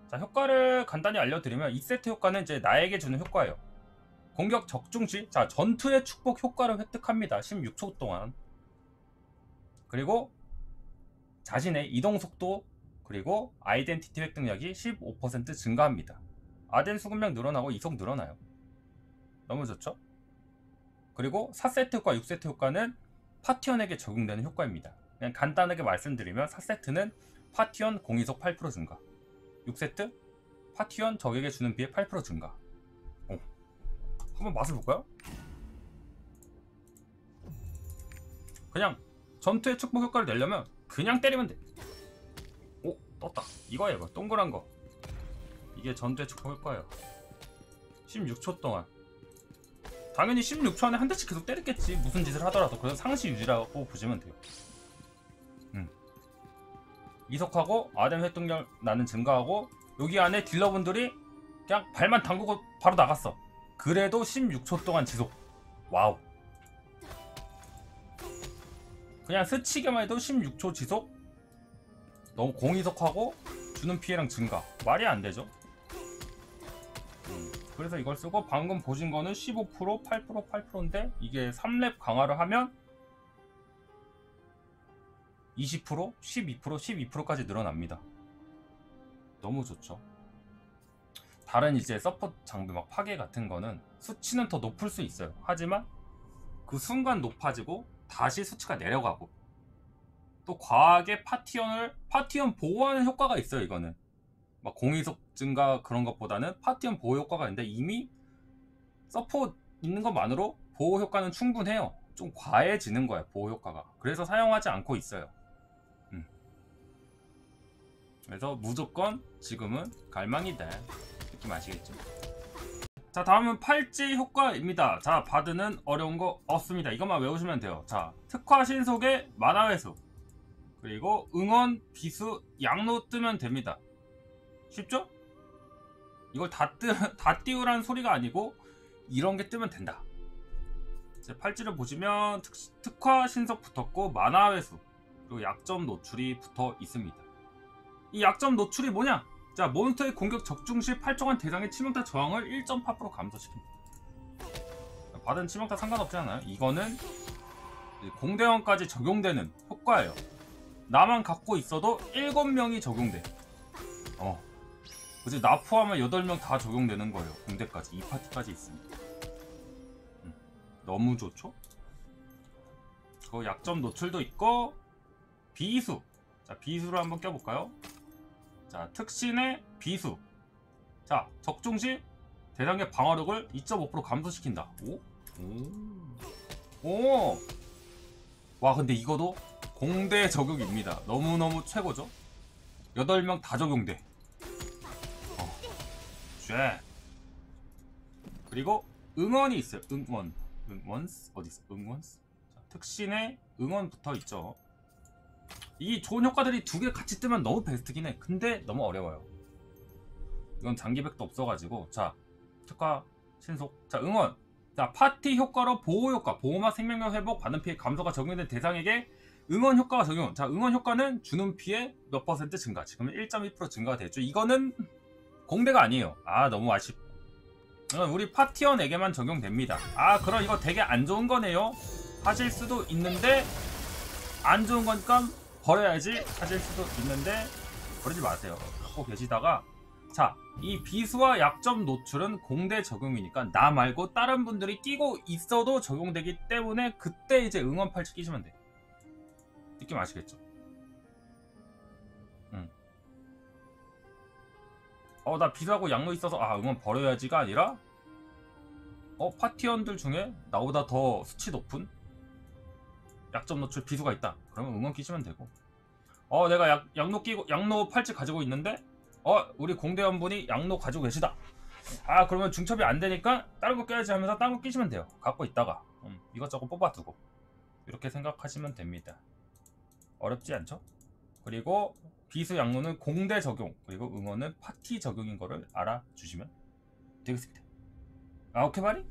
자, 효과를 간단히 알려드리면 이 세트 효과는 이제 나에게 주는 효과예요. 공격 적중 시, 자, 전투의 축복 효과를 획득합니다. 십육 초 동안. 그리고 자신의 이동 속도, 그리고 아이덴티티 획득력이 십오 퍼센트 증가합니다. 아덴 수급량 늘어나고 이속 늘어나요. 너무 좋죠? 그리고 사 세트 효과, 육 세트 효과는 파티원에게 적용되는 효과입니다. 그냥 간단하게 말씀드리면 사 세트는 파티원 공이속 팔 퍼센트 증가, 육 세트 파티원 적에게 주는 피해 팔 퍼센트 증가. 오. 한번 맛을 볼까요? 그냥 전투의 축복 효과를 내려면 그냥 때리면 돼. 오, 떴다. 이거예요, 이거. 동그란 거. 이게 전투의 축복 효과예요. 십육 초 동안. 당연히 십육 초 안에 한 대씩 계속 때렸겠지, 무슨 짓을 하더라도. 그래서 상시 유지라고 보시면 돼요. 음. 이석하고 아덴 획득력 나는 증가하고, 여기 안에 딜러분들이 그냥 발만 담그고 바로 나갔어. 그래도 십육 초 동안 지속. 와우. 그냥 스치기만 해도 십육 초 지속. 너무 공이석하고 주는 피해량 증가. 말이 안 되죠. 그래서 이걸 쓰고, 방금 보신 거는 십오 퍼센트, 팔 퍼센트, 팔 퍼센트인데 이게 삼 렙 강화를 하면 이십 퍼센트, 십이 퍼센트, 십이 퍼센트까지 늘어납니다. 너무 좋죠. 다른 이제 서포트 장비 막 파괴 같은 거는 수치는 더 높을 수 있어요. 하지만 그 순간 높아지고 다시 수치가 내려가고, 또 과하게 파티언을 파티언 보호하는 효과가 있어요. 이거는 막 공이속 증가 그런 것보다는 파티언 보호 효과가 있는데, 이미 서포 있는 것만으로 보호 효과는 충분해요. 좀 과해지는 거예요, 보호 효과가. 그래서 사용하지 않고 있어요. 음. 그래서 무조건 지금은 갈망이다, 느낌 아시겠죠? 자, 다음은 팔찌 효과입니다. 자, 바드는 어려운 거 없습니다. 이것만 외우시면 돼요. 자, 특화 신속의 만화 회수, 그리고 응원 비수 양로 뜨면 됩니다. 쉽죠? 이걸 다, 뜨, 다 띄우라는 소리가 아니고 이런 게 뜨면 된다. 제 팔찌를 보시면 특, 특화 신속 붙었고, 만화 회수, 그리고 약점 노출이 붙어 있습니다. 이 약점 노출이 뭐냐? 자, 몬스터의 공격 적중 시 팔 초간 대상의 치명타 저항을 일 점 사 퍼센트 감소시킵니다. 받은 치명타 상관없지 않아요? 이거는 공대원까지 적용되는 효과예요. 나만 갖고 있어도 일곱 명이 적용돼. 어. 그치, 나 포함한 여덟 명 다 적용되는 거예요. 공대까지, 이 파티까지 있습니다. 음, 너무 좋죠? 그 약점 노출도 있고, 비수. 자, 비수를 한번 껴볼까요? 자, 특신의 비수. 자, 적중 시 대상의 방어력을 이 점 오 퍼센트 감소시킨다. 오? 오. 오! 와, 근데 이거도 공대 적용입니다. 너무너무 최고죠? 여덟 명 다 적용돼. 어. 그리고 응원이 있어요. 응원. 응원스? 어디있어? 응원스? 자, 특신의 응원 붙어 있죠. 이 좋은 효과들이 두 개 같이 뜨면 너무 베스트긴 해. 근데 너무 어려워요. 이건 장기백도 없어가지고. 자, 특화 신속. 자, 응원. 자, 파티 효과로 보호 효과, 보호막 생명력 회복, 받는 피해 감소가 적용된 대상에게 응원 효과가 적용. 자, 응원 효과는 주는 피해 몇 퍼센트 증가. 지금 일 점 일 퍼센트 증가가 됐죠. 이거는 공대가 아니에요. 아, 너무 아쉽. 우리 파티원에게만 적용됩니다. 아, 그럼 이거 되게 안 좋은 거네요. 하실 수도 있는데, 안 좋은 거니까 버려야지. 하실 수도 있는데, 버리지 마세요. 갖고 계시다가. 자, 이 비수와 약점 노출은 공대 적용이니까 나 말고 다른 분들이 끼고 있어도 적용되기 때문에, 그때 이제 응원 팔찌 끼시면 돼. 느낌 아시겠죠? 응. 어, 나 비수하고 양로 있어서 아, 응원 버려야지가 아니라, 어, 파티원들 중에 나보다 더 수치 높은 약점 노출 비수가 있다. 그러면 응원 끼시면 되고, 어, 내가 약, 양로 끼고 양로 팔찌 가지고 있는데, 어, 우리 공대원분이 양로 가지고 계시다. 아, 그러면 중첩이 안 되니까 다른 거 껴야지 하면서 다른 거 끼시면 돼요. 갖고 있다가 음, 이것저것 뽑아두고, 이렇게 생각하시면 됩니다. 어렵지 않죠? 그리고 비수 양로는 공대 적용, 그리고 응원은 파티 적용인 거를 알아주시면 되겠습니다. 아, 오케이 말이?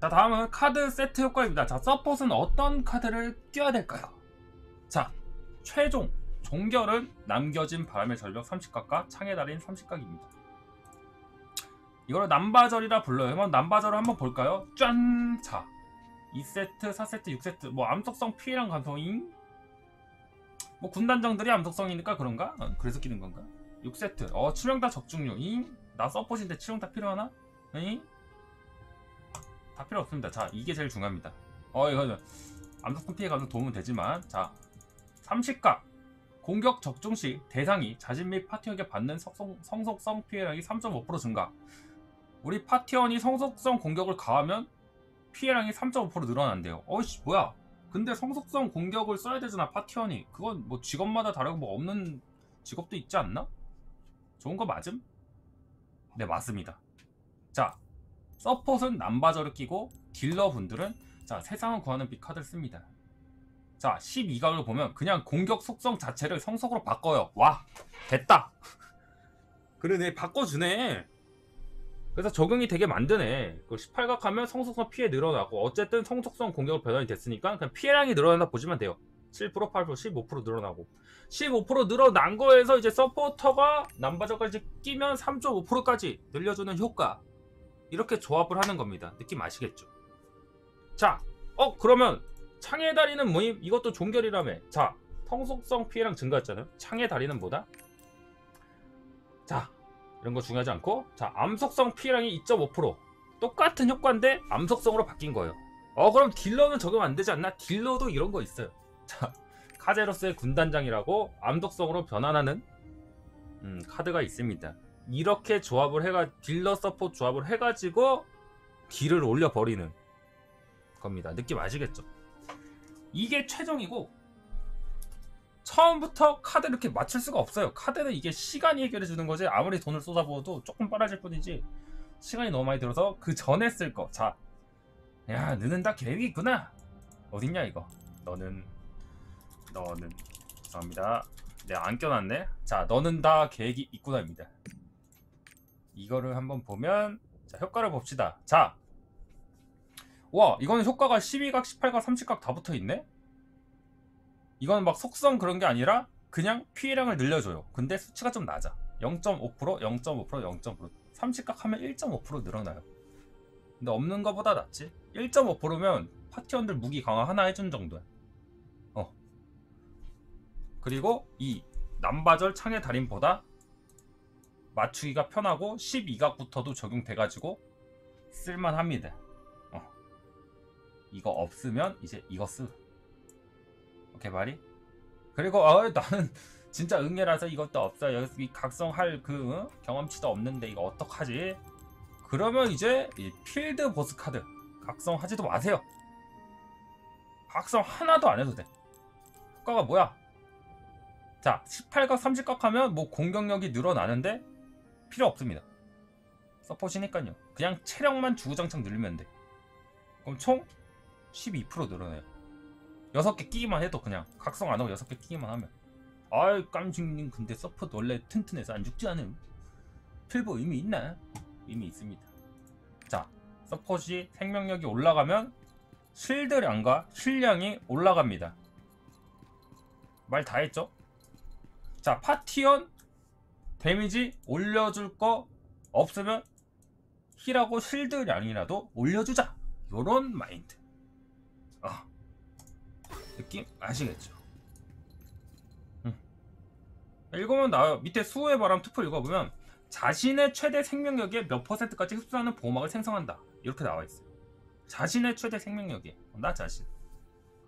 자, 다음은 카드 세트 효과입니다. 자, 서폿은 어떤 카드를 띄워야 될까요? 자, 최종, 종결은 남겨진 바람의 전력 삼십 각과 창의 달인 삼십 각입니다. 이걸 남바절이라 불러요. 한번 남바절을 한번 볼까요? 짠! 자, 이 세트, 사 세트, 육 세트 뭐 암석성 피해랑 감성인? 뭐 군단정들이 암석성이니까 그런가? 어, 그래서 끼는 건가? 육 세트, 어 치명타 적중률 잉? 나 서폿인데 치명타 필요하나? 잉? 다 필요 없습니다. 자, 이게 제일 중요합니다. 어 이거 암석성 피해 감성 도움은 되지만, 자 삼십각 공격 적중 시 대상이 자신 및 파티원에게 받는 성속, 성속성 피해량이 삼 점 오 퍼센트 증가. 우리 파티원이 성속성 공격을 가하면 피해량이 삼 점 오 퍼센트 늘어난대요. 어이씨 뭐야, 근데 성속성 공격을 써야 되잖아 파티원이. 그건 뭐 직업마다 다르고 뭐 없는 직업도 있지 않나? 좋은 거 맞음? 네 맞습니다. 자 서폿은 남바저를 끼고 딜러분들은 자 세상을 구하는 빛 카드를 씁니다. 자 십이각을 보면 그냥 공격 속성 자체를 성석으로 바꿔요. 와 됐다. 그러네 바꿔주네. 그래서 적용이 되게 만드네. 십팔각 하면 성속성 피해 늘어나고 어쨌든 성속성 공격으로 변환이 됐으니까 그냥 피해량이 늘어난다 보시면 돼요. 칠 퍼센트, 팔 퍼센트, 십오 퍼센트 늘어나고 십오 퍼센트 늘어난 거에서 이제 서포터가 남바저까지 끼면 삼 점 오 퍼센트까지 늘려주는 효과. 이렇게 조합을 하는 겁니다. 느낌 아시겠죠? 자 어 그러면 창의 달인은 모임? 이것도 종결이라며. 자, 성속성 피해량 증가했잖아요. 창의 달인은 뭐다? 자, 이런 거 중요하지 않고 자, 암석성 피해량이 이 점 오 퍼센트. 똑같은 효과인데 암석성으로 바뀐 거예요. 어, 그럼 딜러는 적용 안 되지 않나? 딜러도 이런 거 있어요. 자, 카제로스의 군단장이라고 암석성으로 변환하는 음, 카드가 있습니다. 이렇게 조합을 해가 딜러 서포트 조합을 해가지고 딜을 올려버리는 겁니다. 느낌 아시겠죠? 이게 최종이고 처음부터 카드 이렇게 맞출 수가 없어요. 카드는 이게 시간이 해결해 주는 거지 아무리 돈을 쏟아부어도 조금 빨라질 뿐이지 시간이 너무 많이 들어서 그 전에 쓸 거. 자, 야 너는 다 계획이 있구나. 어딨냐 이거. 너는 너는 죄송합니다. 내가 안 껴놨네. 자, 너는 다 계획이 있구나입니다. 이거를 한번 보면 자, 효과를 봅시다. 자. 와 이거는 효과가 십이각, 십팔각, 삼십각 다 붙어있네? 이건 막 속성 그런게 아니라 그냥 피해량을 늘려줘요. 근데 수치가 좀 낮아. 영 점 오 퍼센트, 영 점 오 퍼센트, 영 점 오 퍼센트. 삼십각 하면 일 점 오 퍼센트 늘어나요. 근데 없는 거보다 낫지? 일 점 오 퍼센트면 파티원들 무기 강화 하나 해준 정도야. 어. 그리고 이 남바절 창의 달인보다 맞추기가 편하고 십이각부터도 적용돼가지고 쓸만합니다. 이거 없으면 이제 이거 쓰. 오케이 말이? 그리고 어, 나는 진짜 응애라서 이것도 없어. 여기 각성할 그 어? 경험치도 없는데 이거 어떡하지? 그러면 이제 이 필드 보스 카드 각성하지도 마세요. 각성 하나도 안 해도 돼. 효과가 뭐야? 자 십팔각, 삼십각 하면 뭐 공격력이 늘어나는데 필요 없습니다. 서폿이니까요. 그냥 체력만 주구장창 늘리면 돼. 그럼 총 십이 퍼센트 늘어나요. 여섯 개 끼기만 해도 그냥 각성 안하고 여섯 개 끼기만 하면. 아이 깜찍님 근데 서폿 원래 튼튼해서 안 죽지 않음. 필보 의미 있나? 의미 있습니다. 자 서폿이 생명력이 올라가면 실드량과 실량이 올라갑니다. 말 다 했죠? 자 파티원 데미지 올려줄 거 없으면 힐하고 실드량이라도 올려주자. 요런 마인드. 아, 느낌 아시겠죠? 응. 읽으면 나와요. 밑에 수호의 바람 투표 읽어보면 자신의 최대 생명력의 몇 퍼센트까지 흡수하는 보호막을 생성한다. 이렇게 나와있어요. 자신의 최대 생명력이 나 자신.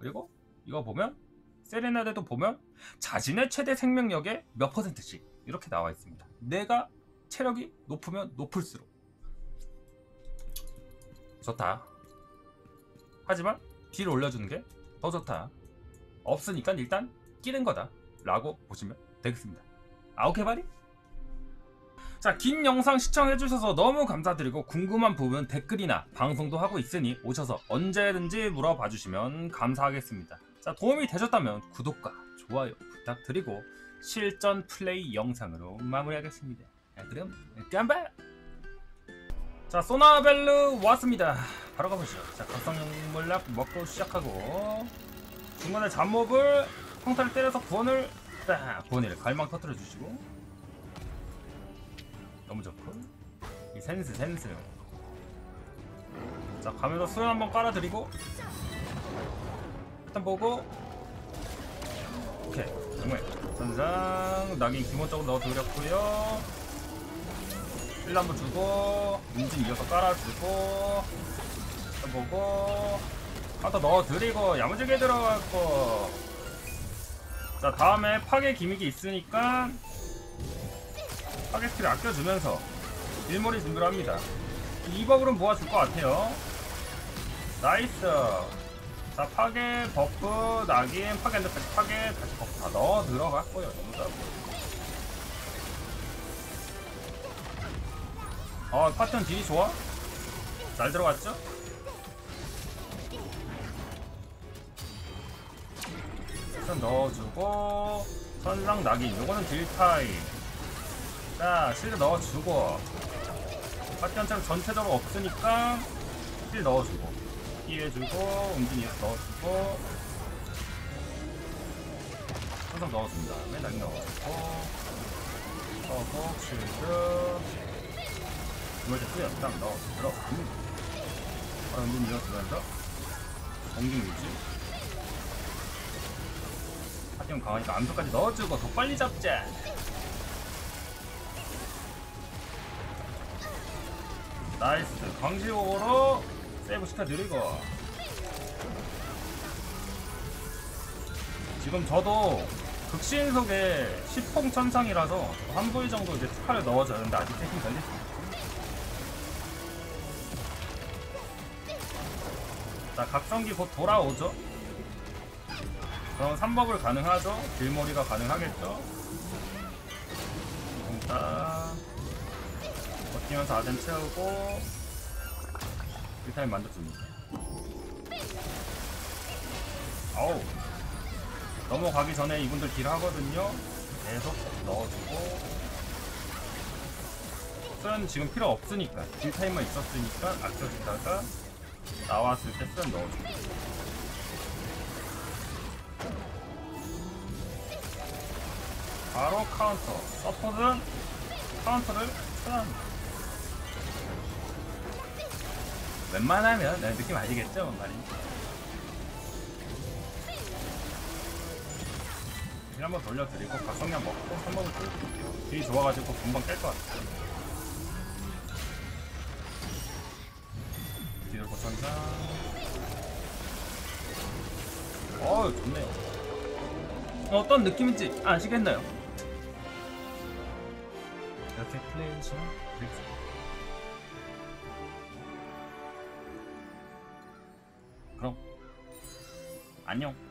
그리고 이거 보면 세레나데도 보면 자신의 최대 생명력의 몇 퍼센트씩 이렇게 나와있습니다. 내가 체력이 높으면 높을수록 좋다. 하지만 뒤를 올려주는 게 더 좋다. 없으니까 일단 끼는 거다 라고 보시면 되겠습니다. 아 오케이 바리? 자 긴 영상 시청해주셔서 너무 감사드리고 궁금한 부분 댓글이나 방송도 하고 있으니 오셔서 언제든지 물어봐 주시면 감사하겠습니다. 자 도움이 되셨다면 구독과 좋아요 부탁드리고 실전 플레이 영상으로 마무리하겠습니다. 자, 그럼 깜빡! 자 소나벨루 왔습니다. 바로 가보시죠. 자 각성물약 먹고 시작하고 중간에 잡몹을 평타를 때려서 구원을 딱 구원이를 갈망 터뜨려 주시고 너무 좋고 이 센스 센스. 자 가면서 수연 한번 깔아드리고 일단 보고 오케이 정말 전장 낙인 기본적으로 넣어드렸고요. 힐 한번 주고 인진 이어서 깔아주고 일단 보고 하나 더 넣어드리고 야무지게 들어갈 거. 자 다음에 파괴 기믹이 있으니까 파괴 스킬을 아껴주면서 일몰이 준비를 합니다. 이 버블은 모아줄 것 같아요. 나이스. 자 파괴 버프 낙인 파괴 안됐다 파괴 다시 버프 다 넣어 들어갔고요. 너무 잘하고 어 파턴 딜이 좋아? 잘 들어갔죠? 일단 넣어주고 선상 낙인 요거는 딜 타임. 자 실드 넣어주고 파티한차로 전체적으로 없으니까 힐 넣어주고 피해주고 움직이에서 넣어주고 선상 넣어준 다음에 낙인 넣어주고 넣고 실드 이번에 뿌려, 딱 넣어, 들어, 음. 아, 눈 밀어주면서. 공중 유지. 파티엄 강하니까 암수까지 넣어주고, 더 빨리 잡자. 나이스. 광시곡으로 세이브 시켜드리고. 지금 저도 극신속에 십홍 천상이라서 한 부위 정도 이제 특화를 넣어줘야 되는데, 아직 세팅 걸리지. 자 각성기 곧 돌아오죠? 그럼 삼 버블 가능하죠? 길머리가 가능하겠죠? 자 버티면서 아덴 채우고 딜타임 만들어줍니다. 아우 넘어가기 전에 이분들 딜 하거든요? 계속 넣어주고 쓴 지금 필요 없으니까 딜타임만 있었으니까 아껴주다가 나왔을 때 쓰면 넣어줄게. 바로 카운터. 서포트는 카운터를 쓰는. 웬만하면 내 느낌 아시겠죠? 뭔 말인지. 일 한번 돌려드리고 각성량 먹고 한번을 돌려드릴게요. 딜이 좋아가지고 금방 깰 것 같아요. 고천장 어우 좋네요. 어떤 느낌인지 아시겠나요? 이렇게 플레이해서 그럼 안녕.